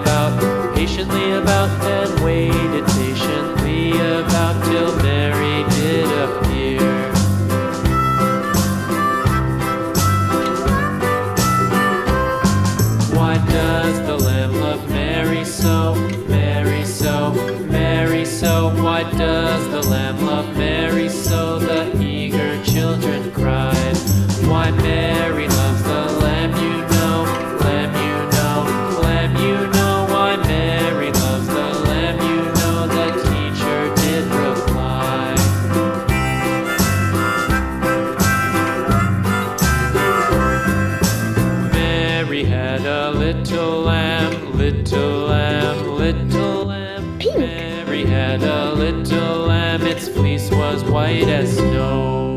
about, patiently about, and waited patiently about till Mary did appear. Why does the Lamb love Mary so, Mary so, Mary so? Why does the Lamb love Mary so? The eager children cried. Why Mary loves the Lamb, you know, Lamb, you know, Lamb, you know. Why Mary loves the Lamb, you know, the teacher did reply. Mary had a little lamb, little lamb, little lamb. Pink. Mary had a little lamb, its fleece was white as snow.